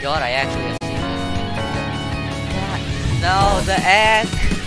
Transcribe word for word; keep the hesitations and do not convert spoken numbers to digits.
God, I actually have seen this. God, no, the egg!